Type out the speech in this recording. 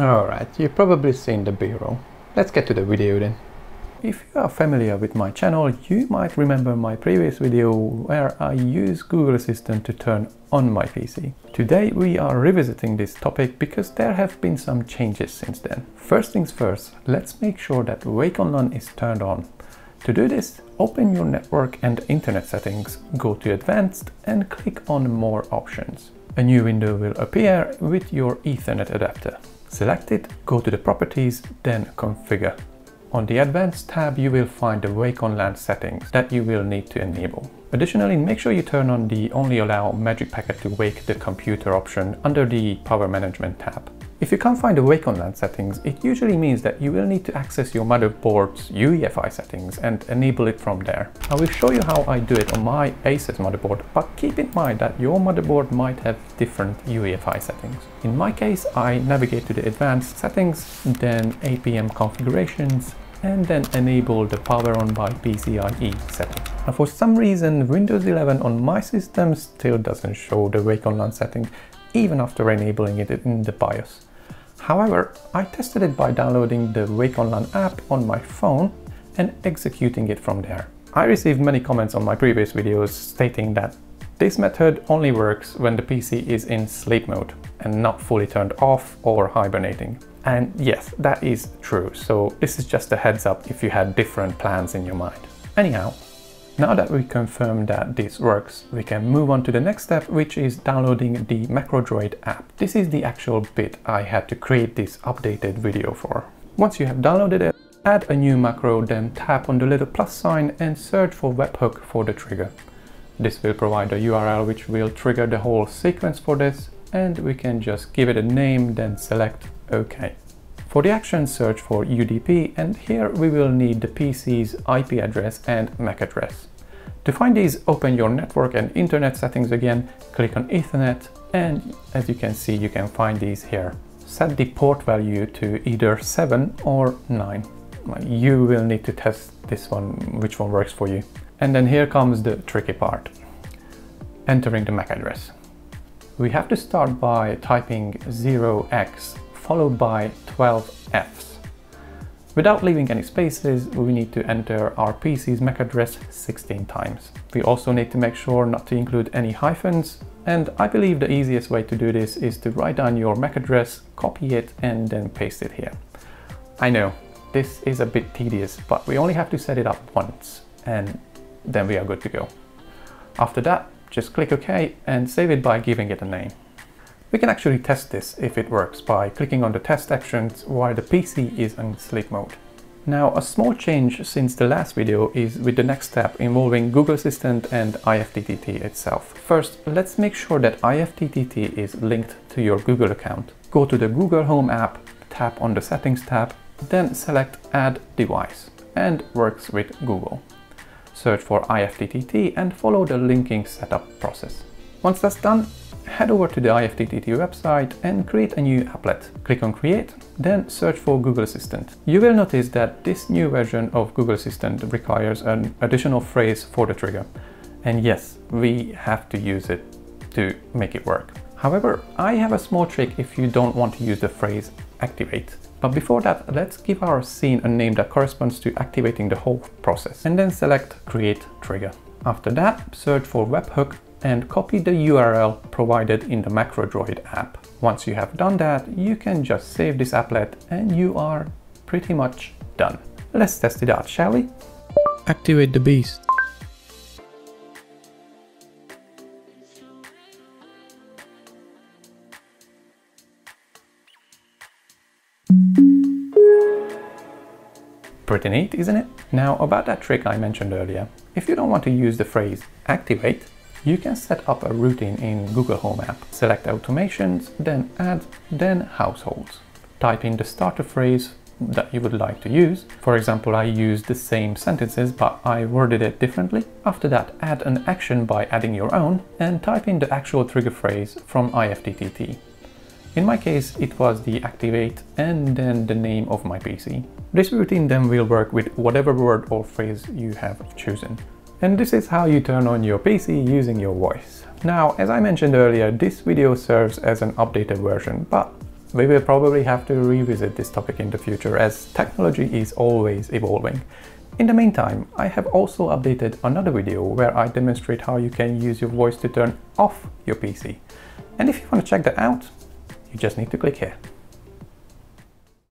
Alright, you've probably seen the B-roll. Let's get to the video then. If you are familiar with my channel, you might remember my previous video where I use Google Assistant to turn on my PC. Today we are revisiting this topic because there have been some changes since then. First things first, let's make sure that Wake on LAN is turned on. To do this, open your network and internet settings, go to Advanced and click on More Options. A new window will appear with your Ethernet adapter. Select it, go to the Properties, then Configure. On the Advanced tab you will find the Wake on LAN settings that you will need to enable. Additionally, make sure you turn on the Only Allow Magic Packet to Wake the Computer option under the Power Management tab. If you can't find the Wake on LAN settings, it usually means that you will need to access your motherboard's UEFI settings and enable it from there. I will show you how I do it on my ASUS motherboard, but keep in mind that your motherboard might have different UEFI settings. In my case, I navigate to the Advanced settings, then APM configurations, and then enable the Power On by PCIe setting. Now, for some reason, Windows 11 on my system still doesn't show the Wake on LAN setting, even after enabling it in the BIOS. However, I tested it by downloading the Wake on LAN app on my phone and executing it from there. I received many comments on my previous videos stating that this method only works when the PC is in sleep mode and not fully turned off or hibernating. And yes, that is true, so this is just a heads up if you had different plans in your mind. Anyhow, now that we confirm that this works, we can move on to the next step, which is downloading the MacroDroid app. This is the actual bit I had to create this updated video for. Once you have downloaded it, add a new macro, then tap on the little plus sign and search for webhook for the trigger. This will provide a URL which will trigger the whole sequence for this, and we can just give it a name, then select OK. For the action, search for UDP, and here we will need the PC's IP address and MAC address. To find these, open your network and internet settings again, click on Ethernet, and as you can see, you can find these here. Set the port value to either 7 or 9. You will need to test this one, which one works for you. And then here comes the tricky part, entering the MAC address. We have to start by typing 0x. Followed by 12 Fs. Without leaving any spaces, we need to enter our PC's MAC address 16 times. We also need to make sure not to include any hyphens, and I believe the easiest way to do this is to write down your MAC address, copy it, and then paste it here. I know, this is a bit tedious, but we only have to set it up once, and then we are good to go. After that, just click OK and save it by giving it a name. We can actually test this if it works by clicking on the test actions while the PC is in sleep mode. Now, a small change since the last video is with the next step involving Google Assistant and IFTTT itself. First, let's make sure that IFTTT is linked to your Google account. Go to the Google Home app, tap on the Settings tab, then select Add Device and Works with Google. Search for IFTTT and follow the linking setup process. Once that's done, head over to the IFTTT website and create a new applet. Click on Create, then search for Google Assistant. You will notice that this new version of Google Assistant requires an additional phrase for the trigger. And yes, we have to use it to make it work. However, I have a small trick if you don't want to use the phrase activate. But before that, let's give our scene a name that corresponds to activating the whole process, and then select Create Trigger. After that, search for webhook and copy the URL provided in the MacroDroid app. Once you have done that, you can just save this applet and you are pretty much done. Let's test it out, shall we? Activate the beast. Pretty neat, isn't it? Now, about that trick I mentioned earlier. If you don't want to use the phrase activate, you can set up a routine in Google Home app. Select Automations, then Add, then Households. Type in the starter phrase that you would like to use. For example, I used the same sentences, but I worded it differently. After that, add an action by adding your own and type in the actual trigger phrase from IFTTT. In my case, it was the activate and then the name of my PC. This routine then will work with whatever word or phrase you have chosen. And this is how you turn on your PC using your voice. Now, as I mentioned earlier, this video serves as an updated version, but we will probably have to revisit this topic in the future as technology is always evolving. In the meantime, I have also updated another video where I demonstrate how you can use your voice to turn off your PC. And if you want to check that out, you just need to click here.